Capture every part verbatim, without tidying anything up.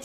Red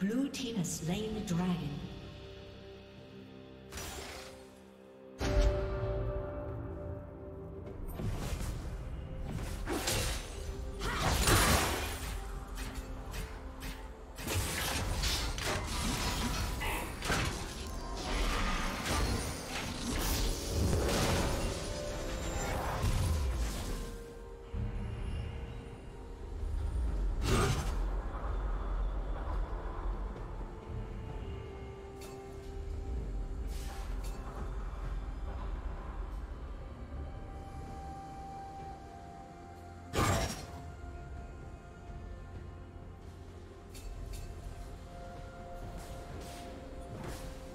Blue team has slain the dragon.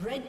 Red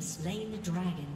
Slain the dragon.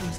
This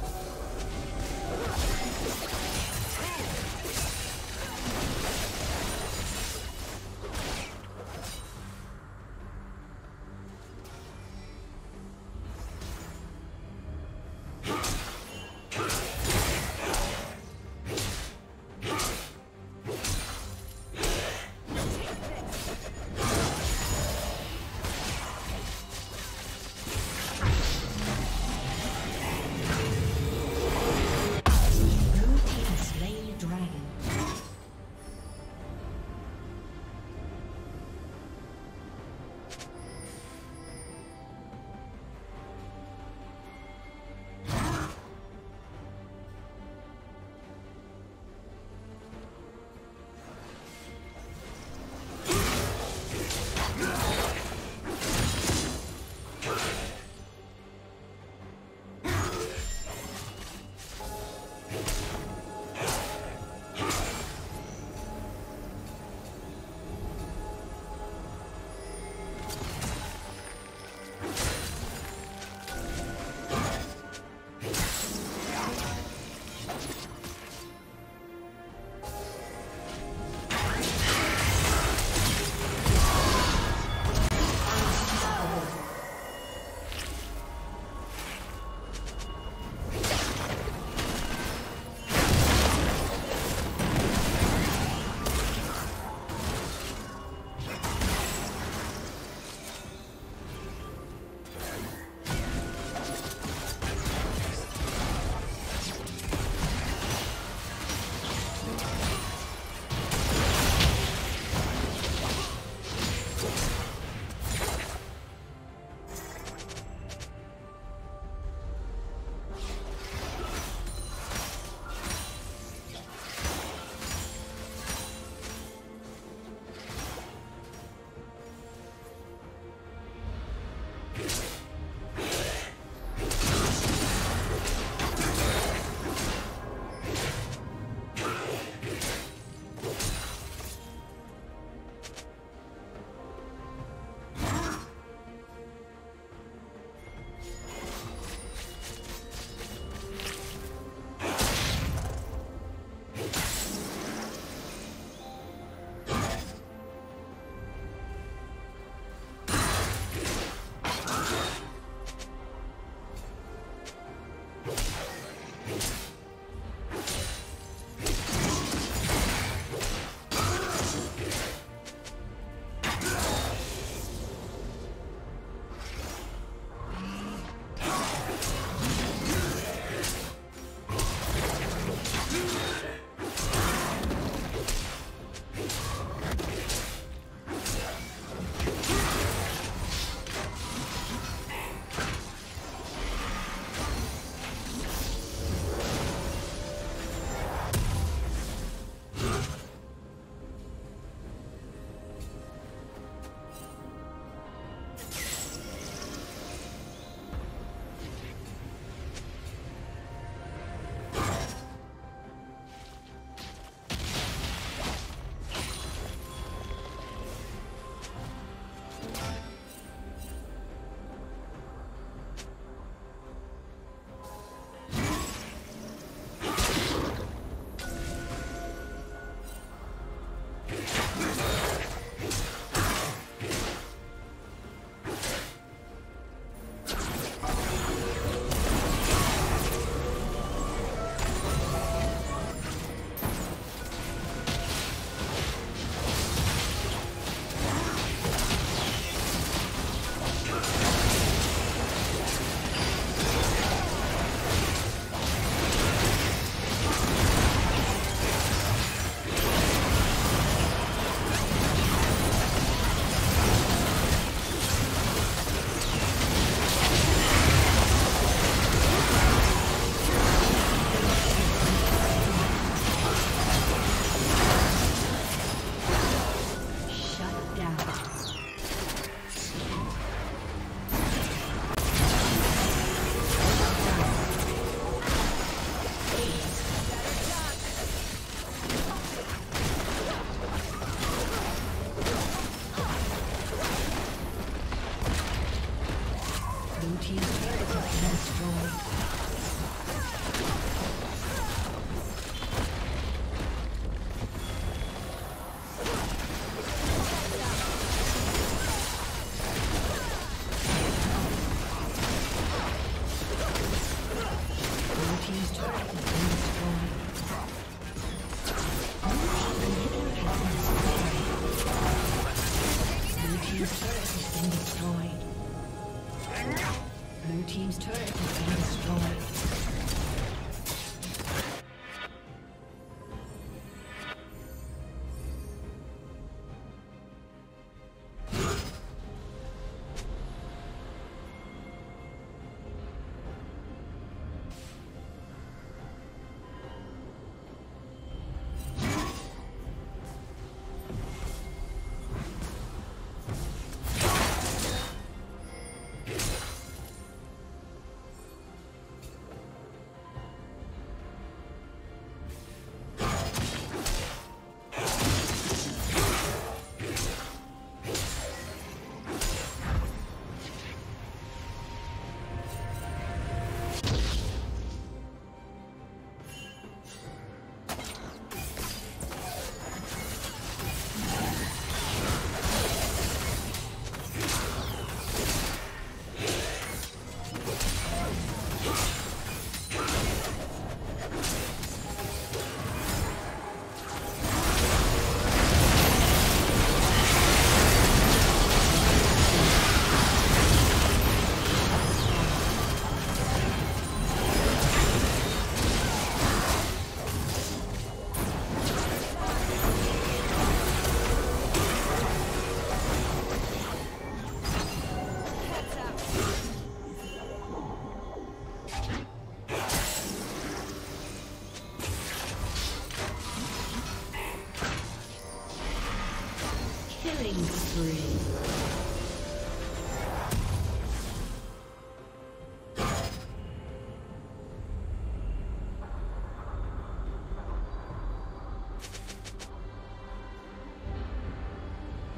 Blue team's turret has been destroyed.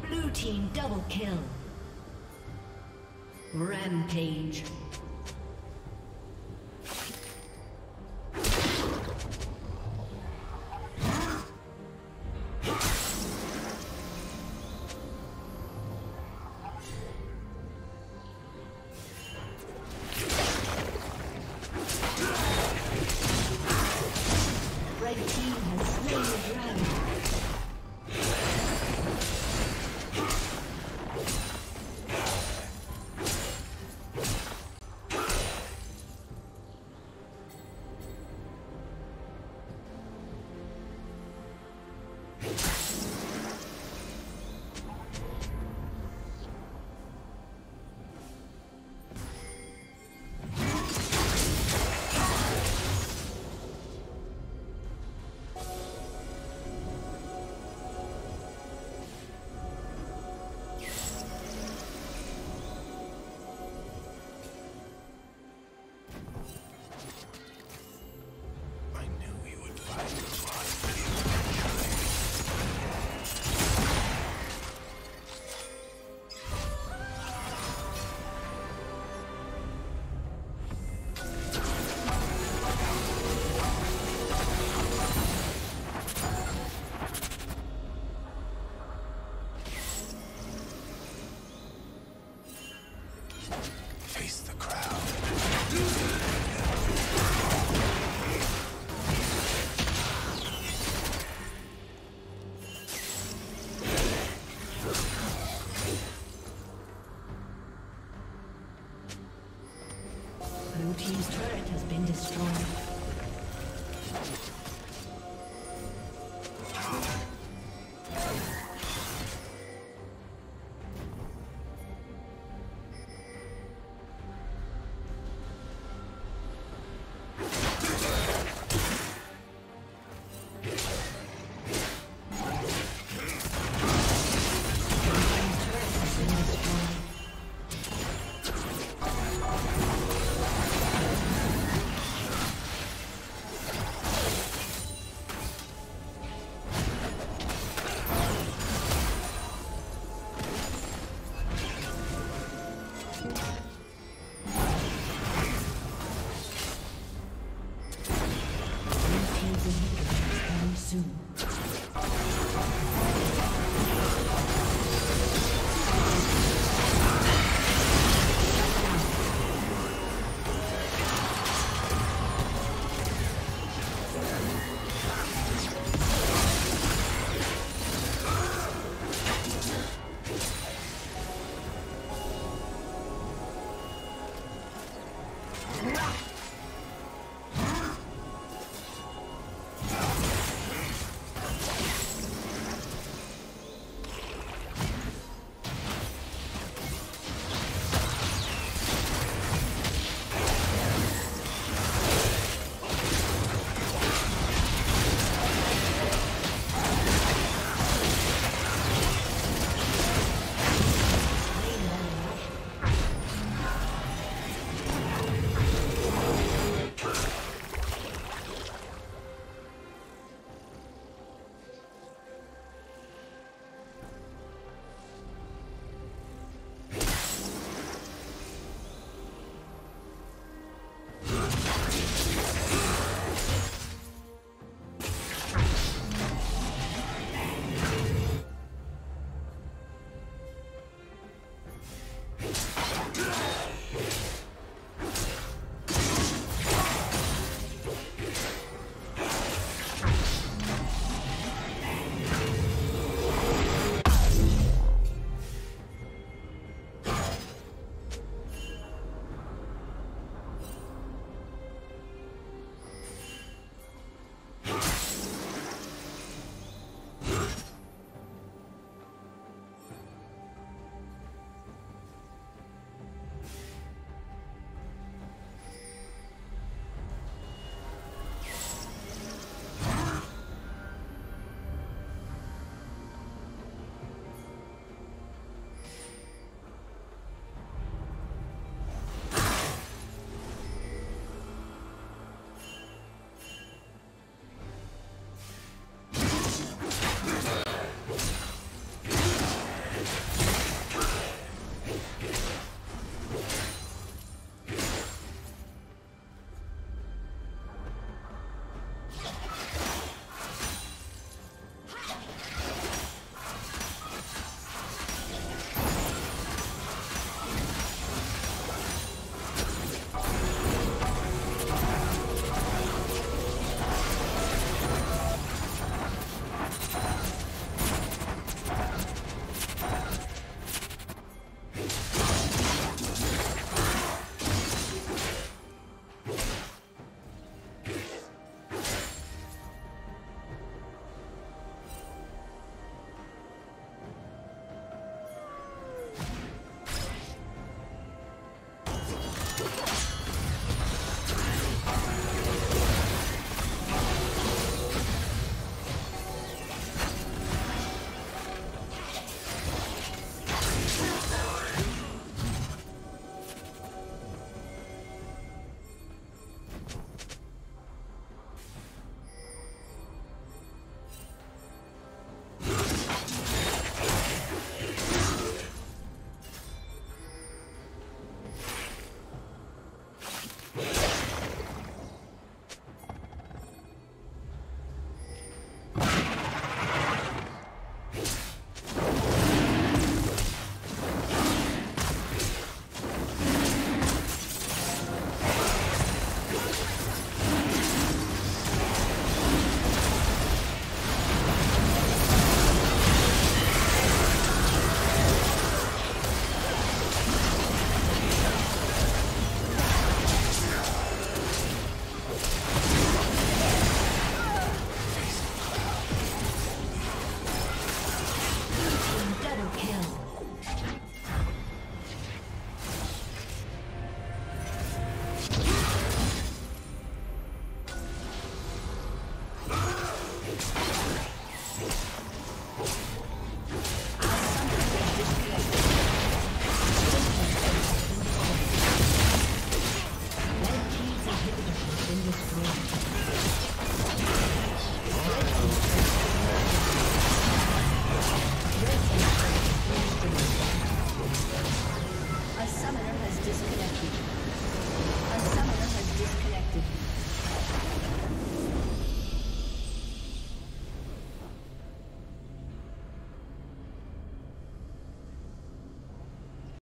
Blue team double kill. Rampage. Soon.